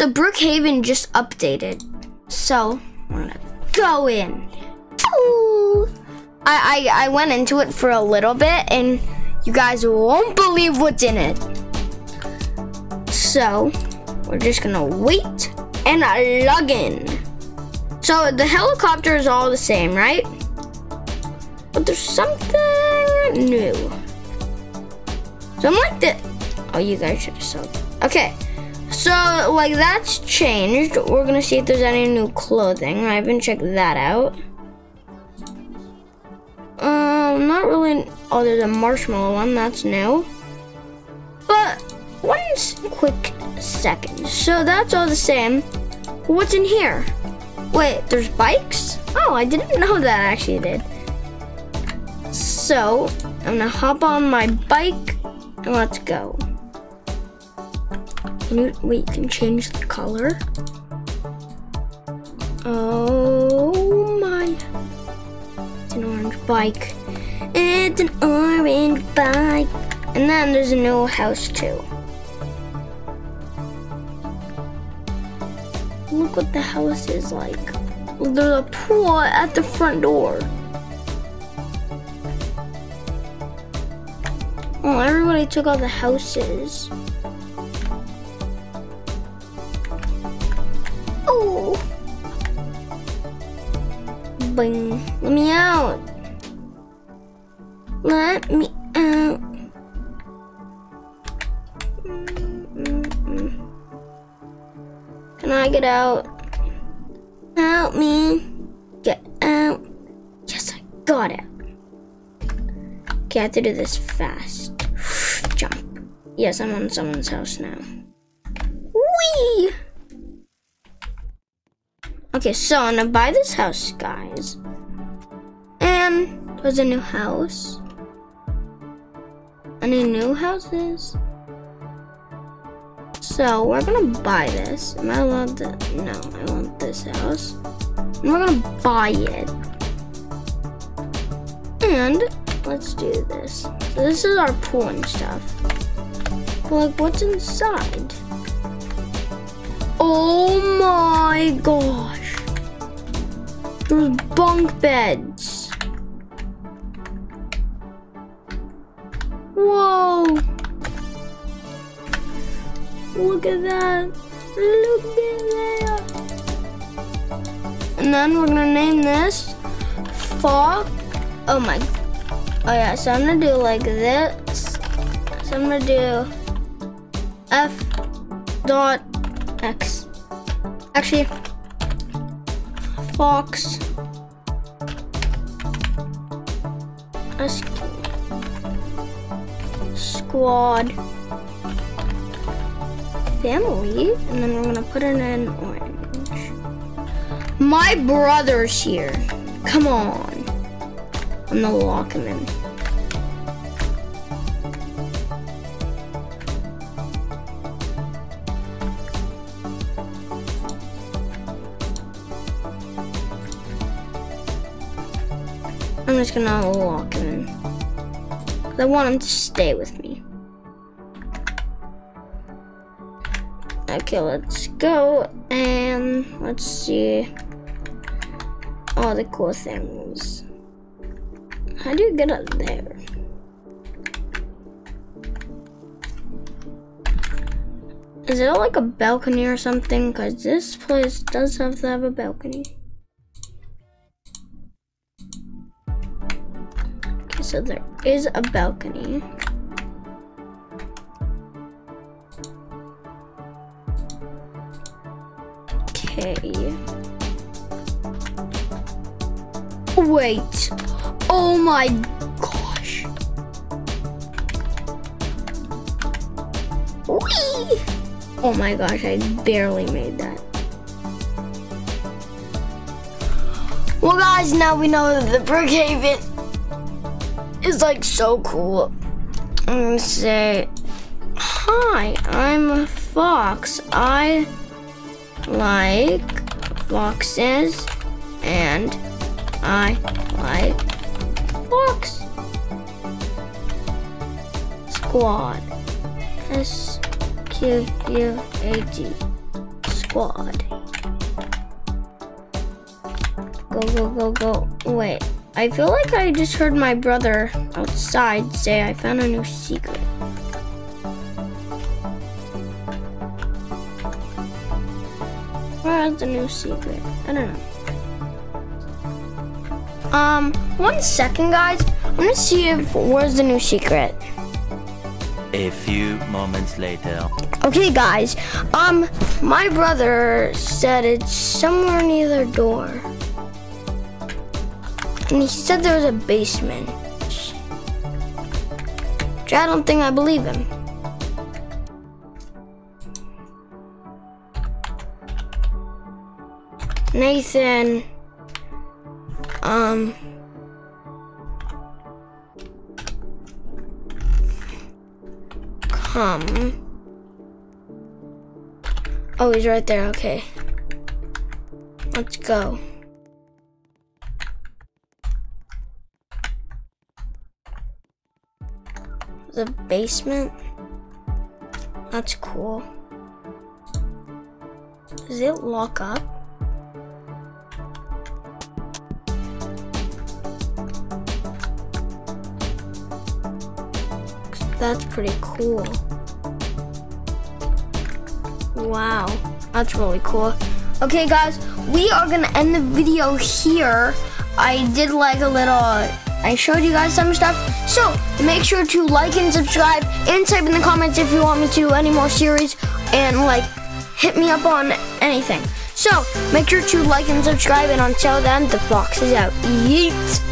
So Brookhaven just updated. So we're gonna go in. Ooh. I went into it for a little bit and you guys won't believe what's in it. So we're just gonna wait and log in. So the helicopter is all the same, right? But there's something new. So I'm like the, oh, you guys should have saw it. Okay, so like that's changed. We're gonna see if there's any new clothing. I haven't checked that out. Not really, oh, there's a marshmallow one, that's new. But one quick second. So that's all the same. What's in here? Wait, there's bikes? Oh, I didn't know that I actually did. So I'm gonna hop on my bike and let's go. Wait, you can change the color. Oh my, it's an orange bike. It's an orange bike. And then there's a new house too. Look what the house is like. There's a pool at the front door. Oh, everybody took all the houses. Oh. Bing. Let me out. Let me out. Can I get out? Help me. Get out. Yes, I got out. Okay, I have to do this fast. Jump. Yes, I'm on someone's house now. Whee! Okay, so I'm gonna buy this house, guys. And there's a new house. Any new houses? So we're gonna buy this. Am I allowed to? No, I want this house. And we're gonna buy it. And let's do this. So this is our pool and stuff. But like, what's inside? Oh my gosh. There's bunk beds. Whoa. Look at that. Look at that. And then we're gonna name this Fox. Oh my. Oh yeah, so I'm gonna do like this. So I'm gonna do F.X. Actually, Fox Squad Family, and then we're gonna put in an orange. My brother's here. Come on. I'm gonna lock him in. I'm just gonna lock him in. 'Cause I want him to stay with me. Okay, let's go and let's see all the cool things. How do you get up there? Is it like a balcony or something? 'Cause this place does have to have a balcony. Okay, so there is a balcony. Wait. Oh my gosh. Whee! Oh my gosh, I barely made that. Well guys, now we know that the Brookhaven is like so cool. I'm gonna say, hi, I'm a fox. I like foxes and I like Fox Squad SQUAD squad. Go, go, go, go. Wait, I feel like I just heard my brother outside say I found a new secret. Where's the new secret? I don't know. 1 second, guys. I'm gonna see if where's the new secret. A few moments later. Okay, guys. My brother said it's somewhere near their door, and he said there was a basement. Which I don't think I believe him. Nathan, come. Oh, he's right there, okay. Let's go. The basement? That's cool. Does it lock up? That's pretty cool. Wow, that's really cool. Okay guys, we are gonna end the video here. I did like a little, I showed you guys some stuff. So make sure to like and subscribe and type in the comments if you want me to do any more series and like hit me up on anything. So make sure to like and subscribe and until then, the Fox is out. Yeet.